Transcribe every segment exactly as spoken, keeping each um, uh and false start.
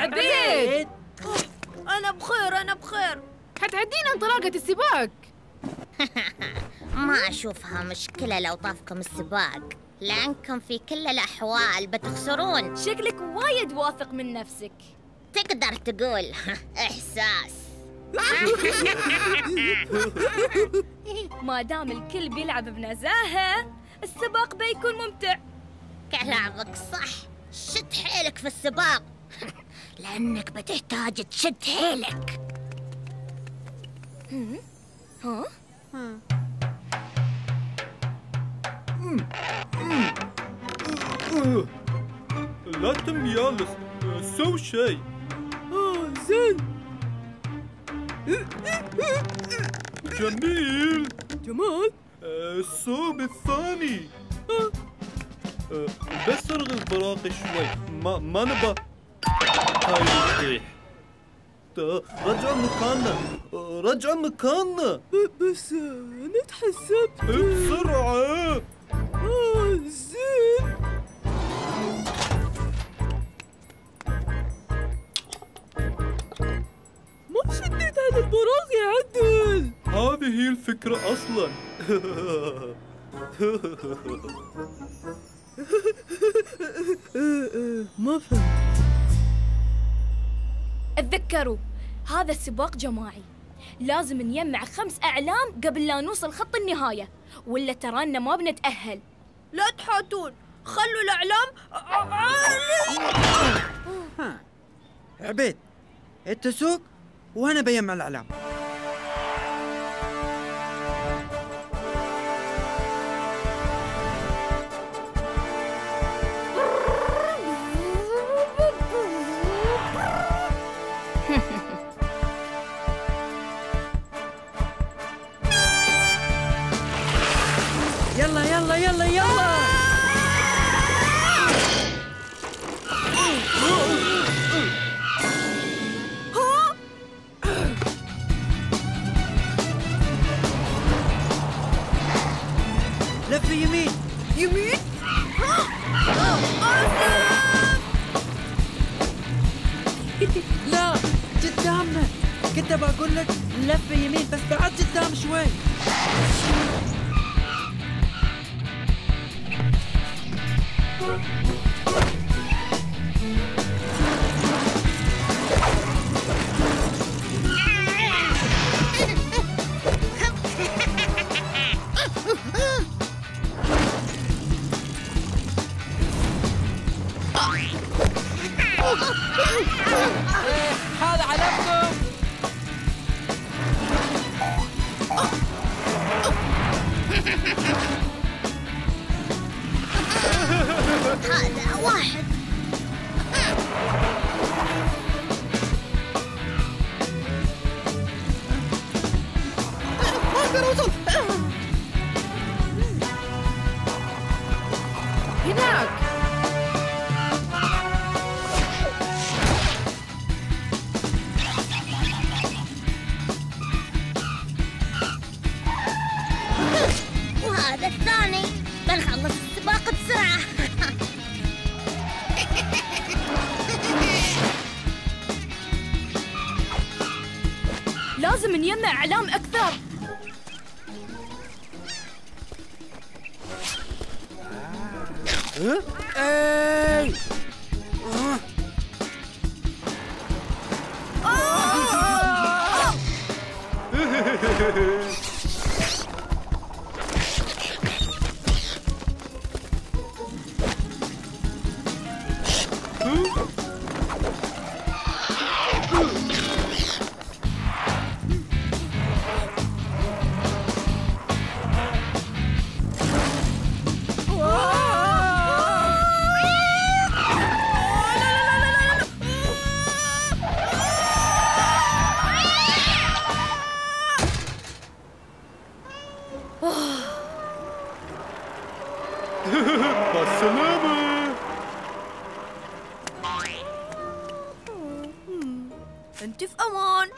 عديت. أنا بخير أنا بخير. حتعدينا انطلاقة السباق. ما أشوفها مشكلة لو طافكم السباق، لأنكم في كل الأحوال بتخسرون. شكلك وايد واثق من نفسك. تقدر تقول إحساس. ما دام الكل بيلعب بنزاهة، السباق بيكون ممتع. كلامك صح، شد حيلك في السباق، لأنك بتحتاج تشد حيلك. ها؟ لا تميالس، سوي شيء. آه زين. جميل. جمال. الصوب الثاني. بس ارغي براقي شوي، ما ما نبى. هاي يطيح. رجع مكاننا، رجع مكاننا. بس أنا تحسبت. بسرعة. آه زين. ما شديت على البراغ يا عدل. هذه هي الفكرة أصلاً. ما فهمت. اتذكروا، هذا السباق جماعي، لازم نجمع خمس أعلام قبل لا نوصل خط النهاية، ولا ترانا ما بنتأهل. لا تحاتون، خلوا الأعلام عالي. عبيد، أنت سوق وأنا بجمع الأعلام. يلا يلا يلا يلا ها لف يمين يمين لا قدامنا، كنت بقول لك لف يمين بس بعد قدام شوي. هذا علمكم. هذا واحد. ما اقدر اوصل. هناك. وهذا الثاني. بنخلص السباق بسرعة. لازم نجمع أعلام أكثر. أي السلامة. أنت في أمان.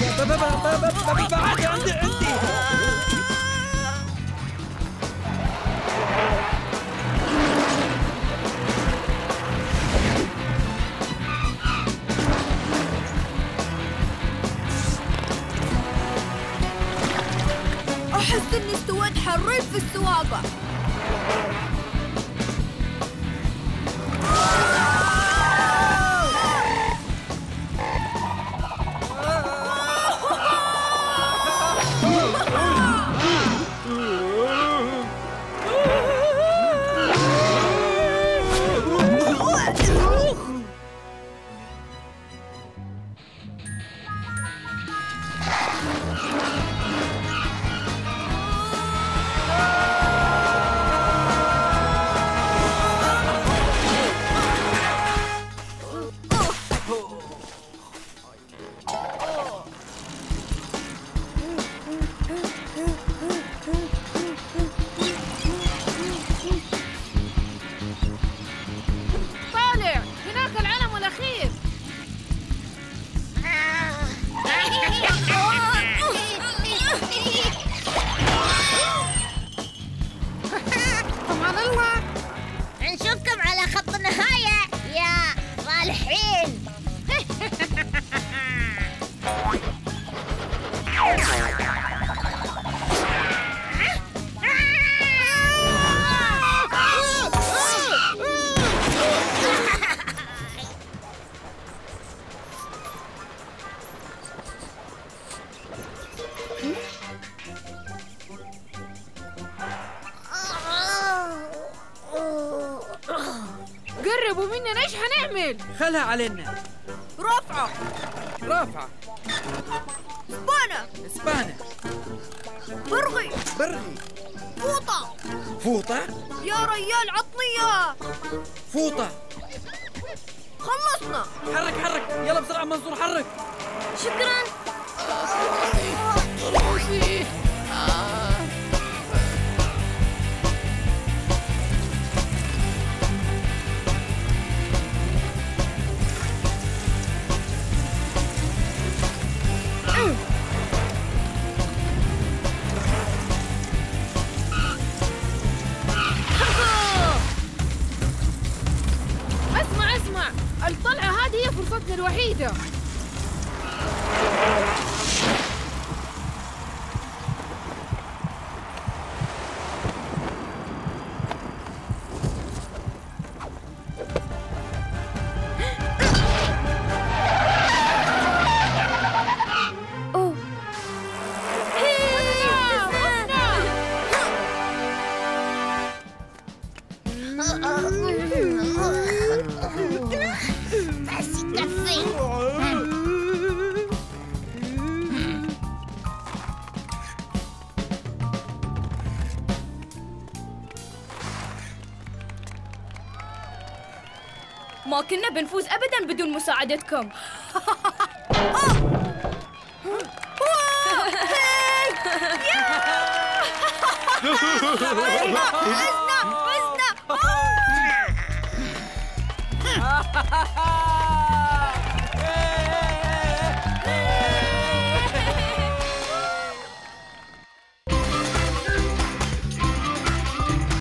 عندي عندي عندي أحس إني استويت حريف في السواقة. خلها علينا. رافعة رافعة اسبانة اسبانة برغي برغي فوطة فوطة يا ريال عطنيها فوطة. خلصنا. حرك حرك يلا بسرعة منصور حرك. شكرا. روسي الوحيدة. ما كنا بنفوز أبداً بدون مساعدتكم. فزنا فزنا.